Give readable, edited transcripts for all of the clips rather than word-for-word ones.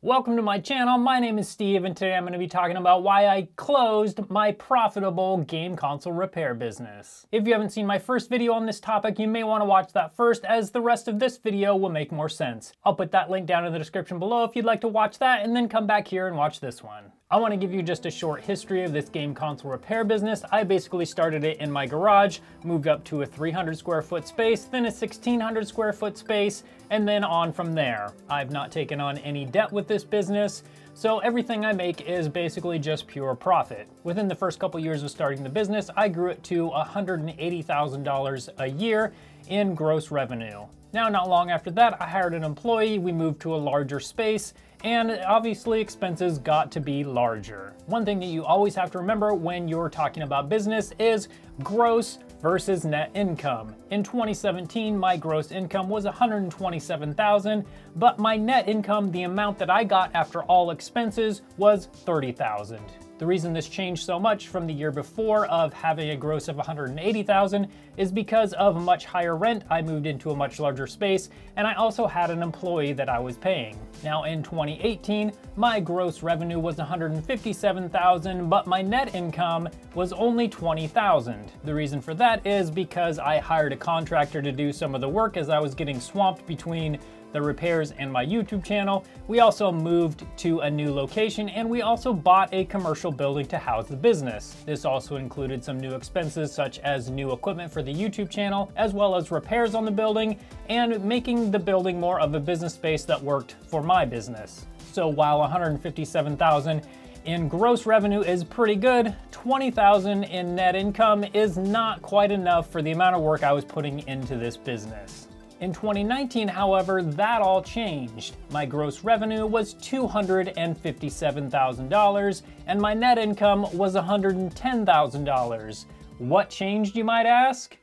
Welcome to my channel. My name is Steve and today I'm going to be talking about why I closed my profitable game console repair business. If you haven't seen my first video on this topic, you may want to watch that first as the rest of this video will make more sense. I'll put that link down in the description below if you'd like to watch that and then come back here and watch this one. I want to give you just a short history of this game console repair business. I basically started it in my garage, moved up to a 300 square foot space, then a 1600 square foot space, and then on from there. I've not taken on any debt with this business, so everything I make is basically just pure profit. Within the first couple years of starting the business, I grew it to $180,000 a year in gross revenue. Now, not long after that, I hired an employee, we moved to a larger space, and obviously expenses got to be larger. One thing that you always have to remember when you're talking about business is gross versus net income. In 2017, my gross income was $127,000, but my net income, the amount that I got after all expenses, was $30,000. The reason this changed so much from the year before of having a gross of $180,000 is because of much higher rent. I moved into a much larger space and I also had an employee that I was paying. Now in 2018, my gross revenue was $157,000, but my net income was only $20,000. The reason for that is because I hired a contractor to do some of the work as I was getting swamped between the repairs and my YouTube channel. We also moved to a new location and we also bought a commercial building to house the business. This also included some new expenses such as new equipment for the YouTube channel, as well as repairs on the building and making the building more of a business space that worked for my business. So while $157,000 in gross revenue is pretty good, $20,000 in net income is not quite enough for the amount of work I was putting into this business. In 2019, however, that all changed. My gross revenue was $257,000 and my net income was $110,000. What changed, you might ask?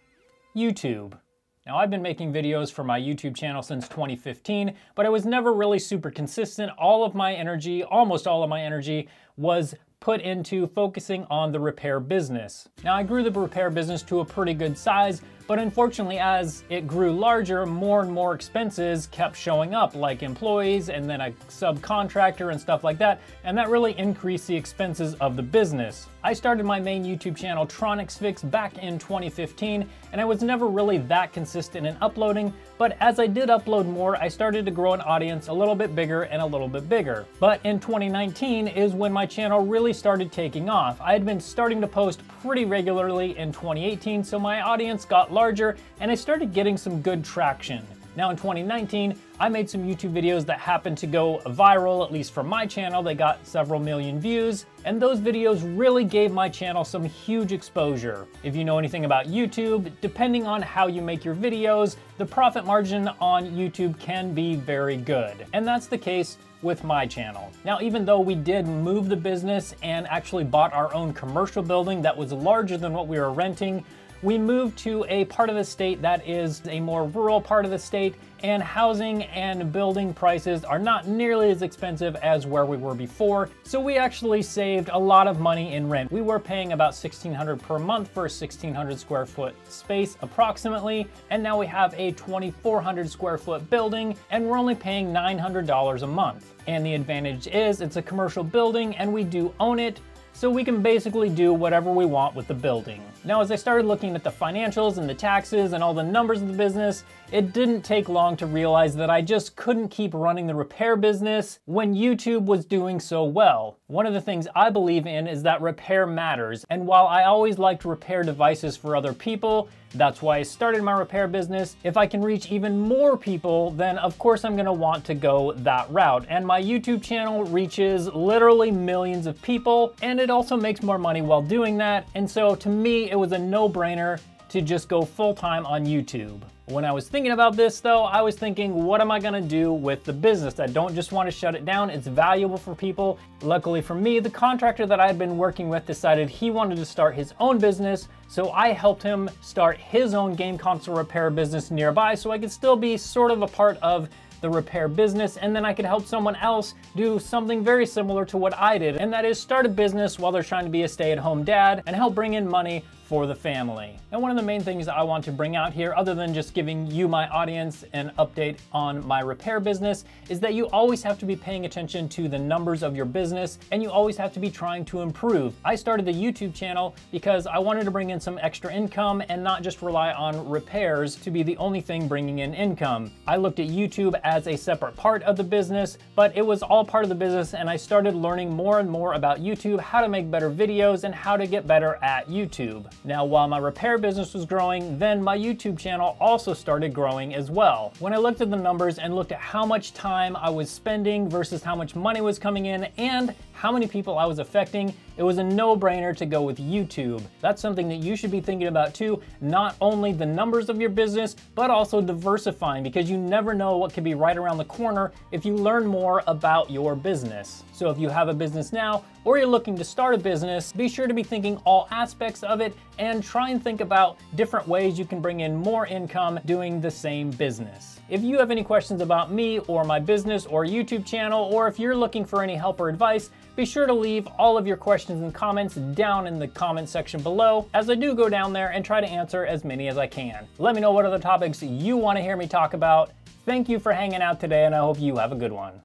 YouTube. Now, I've been making videos for my YouTube channel since 2015, but I was never really super consistent. Almost all of my energy was put into focusing on the repair business. Now, I grew the repair business to a pretty good size, but unfortunately, as it grew larger, more and more expenses kept showing up, like employees and then a subcontractor and stuff like that, and that really increased the expenses of the business. I started my main YouTube channel, TronicsFix, back in 2015, and I was never really that consistent in uploading, but as I did upload more, I started to grow an audience a little bit bigger and a little bit bigger. But in 2019 is when my channel really started taking off. I had been starting to post pretty regularly in 2018, so my audience got larger and I started getting some good traction. Now in 2019, I made some YouTube videos that happened to go viral, at least for my channel. They got several million views, and those videos really gave my channel some huge exposure. If you know anything about YouTube, depending on how you make your videos, the profit margin on YouTube can be very good. And that's the case with my channel. Now, even though we did move the business and actually bought our own commercial building that was larger than what we were renting, we moved to a part of the state that is a more rural part of the state, and housing and building prices are not nearly as expensive as where we were before. So we actually saved a lot of money in rent. We were paying about $1,600 per month for a 1,600 square foot space approximately, and now we have a 2,400 square foot building and we're only paying $900 a month. And the advantage is it's a commercial building and we do own it, so we can basically do whatever we want with the building. Now, as I started looking at the financials and the taxes and all the numbers of the business, it didn't take long to realize that I just couldn't keep running the repair business when YouTube was doing so well. One of the things I believe in is that repair matters, and while I always like to repair devices for other people, that's why I started my repair business. If I can reach even more people, then of course I'm gonna want to go that route. And my YouTube channel reaches literally millions of people, and it also makes more money while doing that. And so to me, it was a no-brainer to just go full-time on YouTube. When I was thinking about this though, I was thinking, what am I gonna do with the business? I don't just wanna shut it down, it's valuable for people. Luckily for me, the contractor that I had been working with decided he wanted to start his own business, so I helped him start his own game console repair business nearby so I could still be sort of a part of the repair business, and then I could help someone else do something very similar to what I did, and that is start a business while they're trying to be a stay-at-home dad and help bring in money for the family. And one of the main things I want to bring out here, other than just giving you, my audience, an update on my repair business, is that you always have to be paying attention to the numbers of your business, and you always have to be trying to improve. I started the YouTube channel because I wanted to bring in some extra income and not just rely on repairs to be the only thing bringing in income. I looked at YouTube as a separate part of the business, but it was all part of the business, and I started learning more and more about YouTube, how to make better videos, and how to get better at YouTube. Now, while my repair business was growing, then my YouTube channel also started growing as well. When I looked at the numbers and looked at how much time I was spending versus how much money was coming in and how many people I was affecting, it was a no-brainer to go with YouTube. That's something that you should be thinking about too, not only the numbers of your business, but also diversifying, because you never know what could be right around the corner if you learn more about your business. So if you have a business now, or you're looking to start a business, be sure to be thinking all aspects of it and try and think about different ways you can bring in more income doing the same business. If you have any questions about me or my business or YouTube channel, or if you're looking for any help or advice, be sure to leave all of your questions and comments down in the comment section below, as I do go down there and try to answer as many as I can. Let me know what other topics you want to hear me talk about. Thank you for hanging out today, and I hope you have a good one.